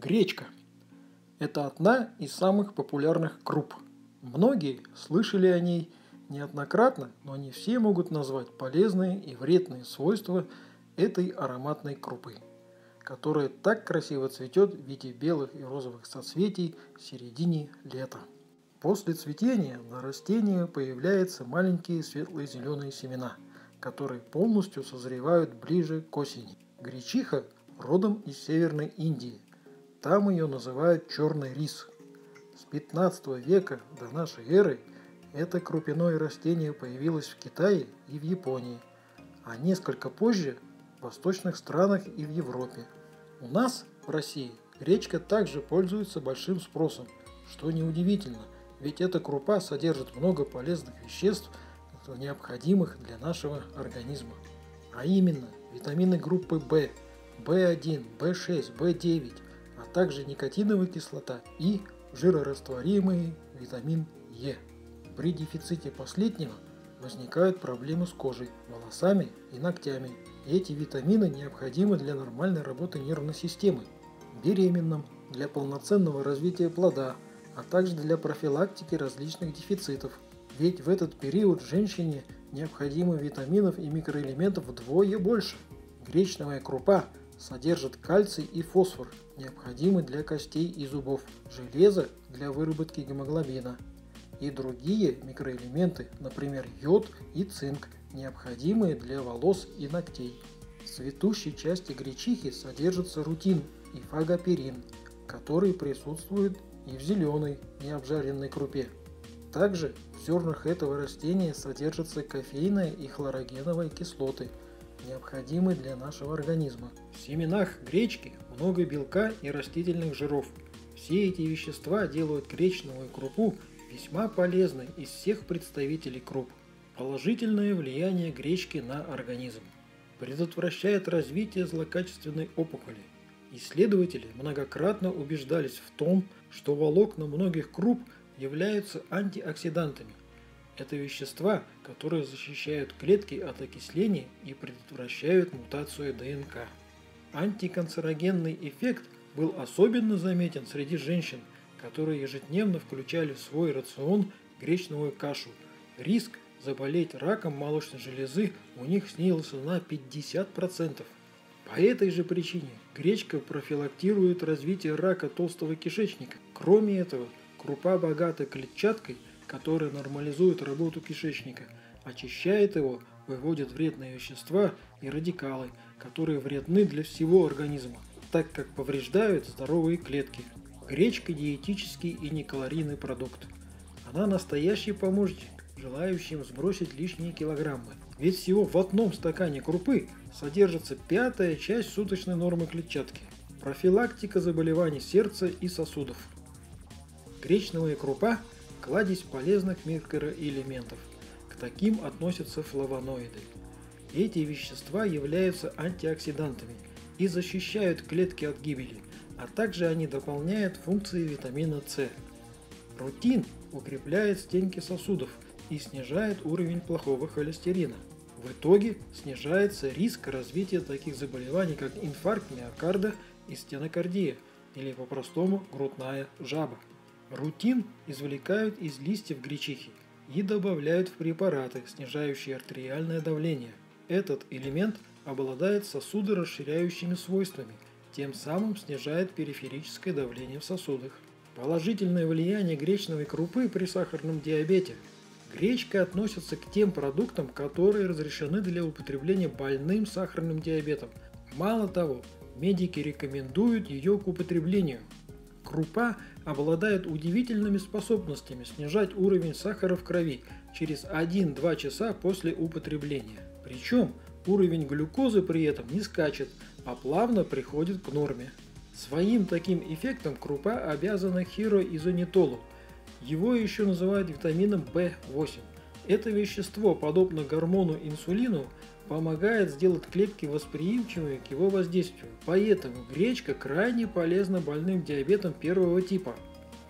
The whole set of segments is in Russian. Гречка – это одна из самых популярных круп. Многие слышали о ней неоднократно, но не все могут назвать полезные и вредные свойства этой ароматной крупы, которая так красиво цветет в виде белых и розовых соцветий в середине лета. После цветения на растении появляются маленькие светло-зеленые семена, которые полностью созревают ближе к осени. Гречиха родом из Северной Индии. Там ее называют черный рис. С 15 века до нашей эры это крупяное растение появилось в Китае и в Японии, а несколько позже в восточных странах и в Европе. У нас, в России, гречка также пользуется большим спросом, что неудивительно, ведь эта крупа содержит много полезных веществ, необходимых для нашего организма, а именно витамины группы В, В1, В6, В9, а также никотиновая кислота и жирорастворимый витамин Е. При дефиците последнего возникают проблемы с кожей, волосами и ногтями. Эти витамины необходимы для нормальной работы нервной системы, беременным, для полноценного развития плода, а также для профилактики различных дефицитов. Ведь в этот период женщине необходимо витаминов и микроэлементов вдвое больше. Гречневая крупа содержит кальций и фосфор, необходимые для костей и зубов, железо для выработки гемоглобина и другие микроэлементы, например, йод и цинк, необходимые для волос и ногтей. В цветущей части гречихи содержится рутин и фагоперин, которые присутствуют и в зеленой, и обжаренной крупе. Также в зернах этого растения содержатся кофейные и хлорогеновые кислоты, необходимые для нашего организма. В семенах гречки много белка и растительных жиров. Все эти вещества делают гречневую крупу весьма полезной из всех представителей круп. Положительное влияние гречки на организм. Предотвращает развитие злокачественной опухоли. Исследователи многократно убеждались в том, что волокна многих круп являются антиоксидантами. Это вещества, которые защищают клетки от окисления и предотвращают мутацию ДНК. Антиканцерогенный эффект был особенно заметен среди женщин, которые ежедневно включали в свой рацион гречневую кашу. Риск заболеть раком молочной железы у них снизился на 50%. По этой же причине гречка профилактирует развитие рака толстого кишечника. Кроме этого, крупа богата клетчаткой, которая нормализует работу кишечника, очищает его, выводит вредные вещества и радикалы, которые вредны для всего организма, так как повреждают здоровые клетки. Гречка – диетический и некалорийный продукт. Она настоящий помощник желающим сбросить лишние килограммы, ведь всего в одном стакане крупы содержится 1/5 суточной нормы клетчатки. Профилактика заболеваний сердца и сосудов. Гречневая крупа – кладезь полезных микроэлементов. К таким относятся флавоноиды. Эти вещества являются антиоксидантами и защищают клетки от гибели, а также они дополняют функции витамина С. Рутин укрепляет стенки сосудов и снижает уровень плохого холестерина. В итоге снижается риск развития таких заболеваний, как инфаркт миокарда и стенокардия, или по-простому грудная жаба. Рутин извлекают из листьев гречихи и добавляют в препараты, снижающие артериальное давление. Этот элемент обладает сосудорасширяющими свойствами, тем самым снижает периферическое давление в сосудах. Положительное влияние гречневой крупы при сахарном диабете. Гречка относится к тем продуктам, которые разрешены для употребления больным сахарным диабетом. Мало того, медики рекомендуют ее к употреблению. Крупа обладает удивительными способностями снижать уровень сахара в крови через 1-2 часа после употребления. Причем уровень глюкозы при этом не скачет, а плавно приходит к норме. Своим таким эффектом крупа обязана хироизонитолу. Его еще называют витамином В8. Это вещество, подобно гормону инсулину, помогает сделать клетки восприимчивыми к его воздействию. Поэтому гречка крайне полезна больным диабетом первого типа.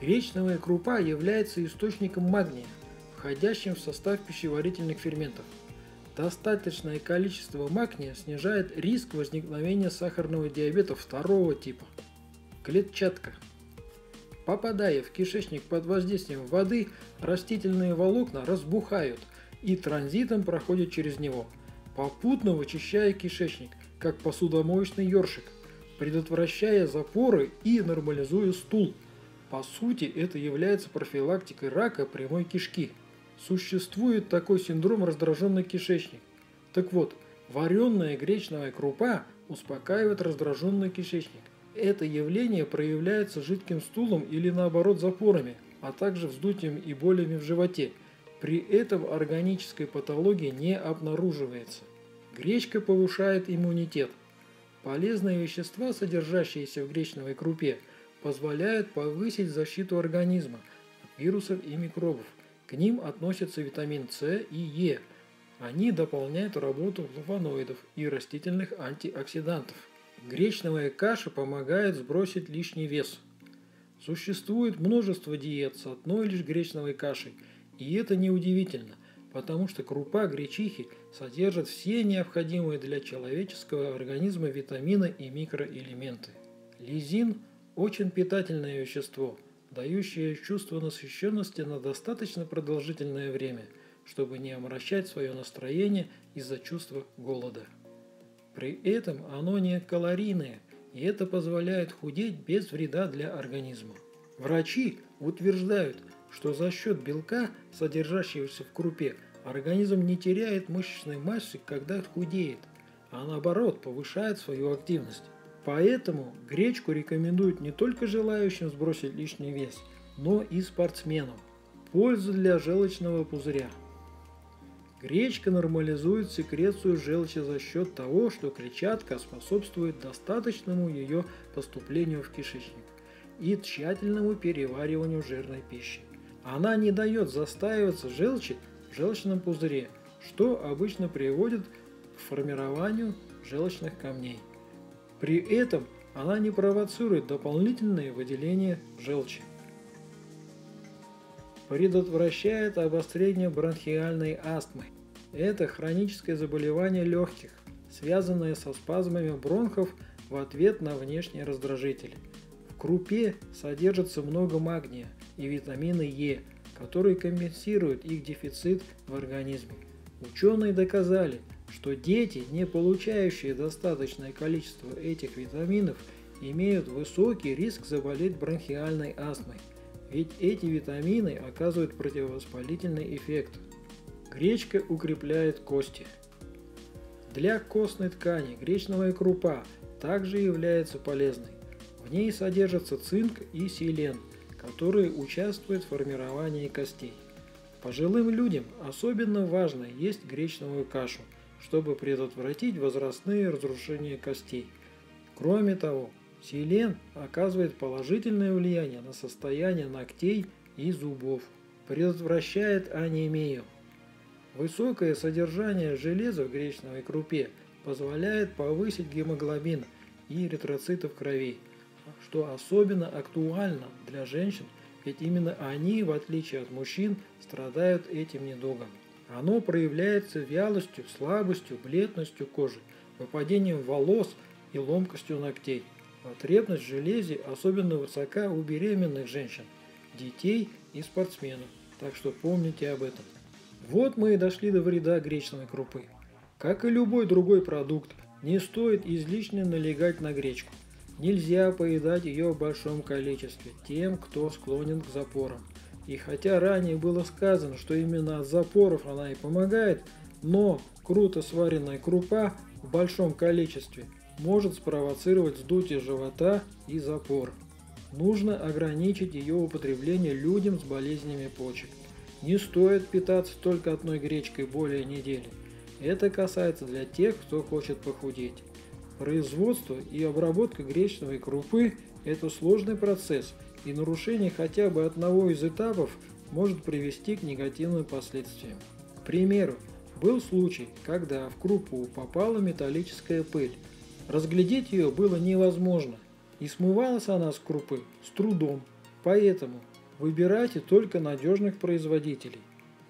Гречневая крупа является источником магния, входящим в состав пищеварительных ферментов. Достаточное количество магния снижает риск возникновения сахарного диабета второго типа. Клетчатка. Попадая в кишечник под воздействием воды, растительные волокна разбухают и транзитом проходят через него, попутно вычищая кишечник, как посудомоечный ёршик, предотвращая запоры и нормализуя стул. По сути, это является профилактикой рака прямой кишки. Существует такой синдром раздраженный кишечник. Так вот, вареная гречневая крупа успокаивает раздраженный кишечник. Это явление проявляется жидким стулом или наоборот запорами, а также вздутием и болями в животе. При этом органической патологии не обнаруживается. Гречка повышает иммунитет. Полезные вещества, содержащиеся в гречневой крупе, позволяют повысить защиту организма от вирусов и микробов. К ним относятся витамин С и Е. Они дополняют работу флавоноидов и растительных антиоксидантов. Гречневая каша помогает сбросить лишний вес. Существует множество диет с одной лишь гречневой кашей, и это неудивительно, потому что крупа гречихи содержит все необходимые для человеческого организма витамины и микроэлементы. Лизин – очень питательное вещество, дающее чувство насыщенности на достаточно продолжительное время, чтобы не омрачать свое настроение из-за чувства голода. При этом оно не калорийное, и это позволяет худеть без вреда для организма. Врачи утверждают, что за счет белка, содержащегося в крупе, организм не теряет мышечной массы, когда худеет, а наоборот повышает свою активность. Поэтому гречку рекомендуют не только желающим сбросить лишний вес, но и спортсменам. Польза для желчного пузыря. Гречка нормализует секрецию желчи за счет того, что клетчатка способствует достаточному ее поступлению в кишечник и тщательному перевариванию жирной пищи. Она не дает застаиваться желчи в желчном пузыре, что обычно приводит к формированию желчных камней. При этом она не провоцирует дополнительные выделения желчи. Предотвращает обострение бронхиальной астмы. Это хроническое заболевание легких, связанное со спазмами бронхов в ответ на внешние раздражители. В крупе содержится много магния и витамина Е, которые компенсируют их дефицит в организме. Ученые доказали, что дети, не получающие достаточное количество этих витаминов, имеют высокий риск заболеть бронхиальной астмой. Ведь эти витамины оказывают противовоспалительный эффект. Гречка укрепляет кости. Для костной ткани гречневая крупа также является полезной. В ней содержатся цинк и селен, которые участвуют в формировании костей. Пожилым людям особенно важно есть гречневую кашу, чтобы предотвратить возрастные разрушения костей. Кроме того, селен оказывает положительное влияние на состояние ногтей и зубов, предотвращает анемию. Высокое содержание железа в гречневой крупе позволяет повысить гемоглобин и эритроциты в крови, что особенно актуально для женщин, ведь именно они, в отличие от мужчин, страдают этим недугом. Оно проявляется вялостью, слабостью, бледностью кожи, выпадением волос и ломкостью ногтей. Потребность в железе особенно высока у беременных женщин, детей и спортсменов, так что помните об этом. Вот мы и дошли до вреда гречневой крупы. Как и любой другой продукт, не стоит излишне налегать на гречку. Нельзя поедать ее в большом количестве тем, кто склонен к запорам. И хотя ранее было сказано, что именно от запоров она и помогает, но круто сваренная крупа в большом количестве может спровоцировать вздутие живота и запор. Нужно ограничить ее употребление людям с болезнями почек. Не стоит питаться только одной гречкой более недели. Это касается для тех, кто хочет похудеть. Производство и обработка гречневой крупы – это сложный процесс, и нарушение хотя бы одного из этапов может привести к негативным последствиям. К примеру, был случай, когда в крупу попала металлическая пыль. Разглядеть ее было невозможно, и смывалась она с крупы с трудом, поэтому выбирайте только надежных производителей.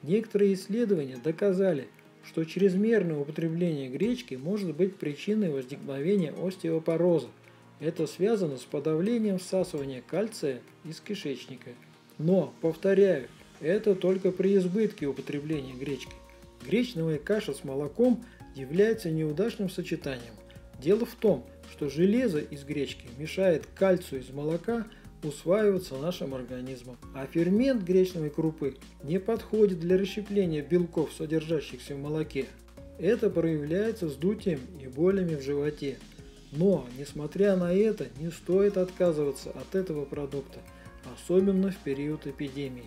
Некоторые исследования доказали, что чрезмерное употребление гречки может быть причиной возникновения остеопороза, Это связано с подавлением всасывания кальция из кишечника. Но, повторяю, это только при избытке употребления гречки. Гречневая каша с молоком является неудачным сочетанием. Дело в том, что железо из гречки мешает кальцию из молока усваиваться нашим организмом, а фермент гречневой крупы не подходит для расщепления белков, содержащихся в молоке. Это проявляется вздутием и болями в животе. Но, несмотря на это, не стоит отказываться от этого продукта, особенно в период эпидемии.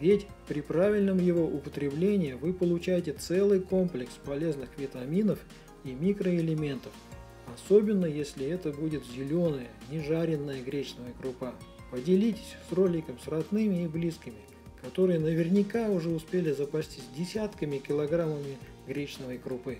Ведь при правильном его употреблении вы получаете целый комплекс полезных витаминов и микроэлементов, особенно если это будет зеленая, не жареная гречневая крупа. Поделитесь с роликом с родными и близкими, которые наверняка уже успели запастись десятками килограммами гречневой крупы.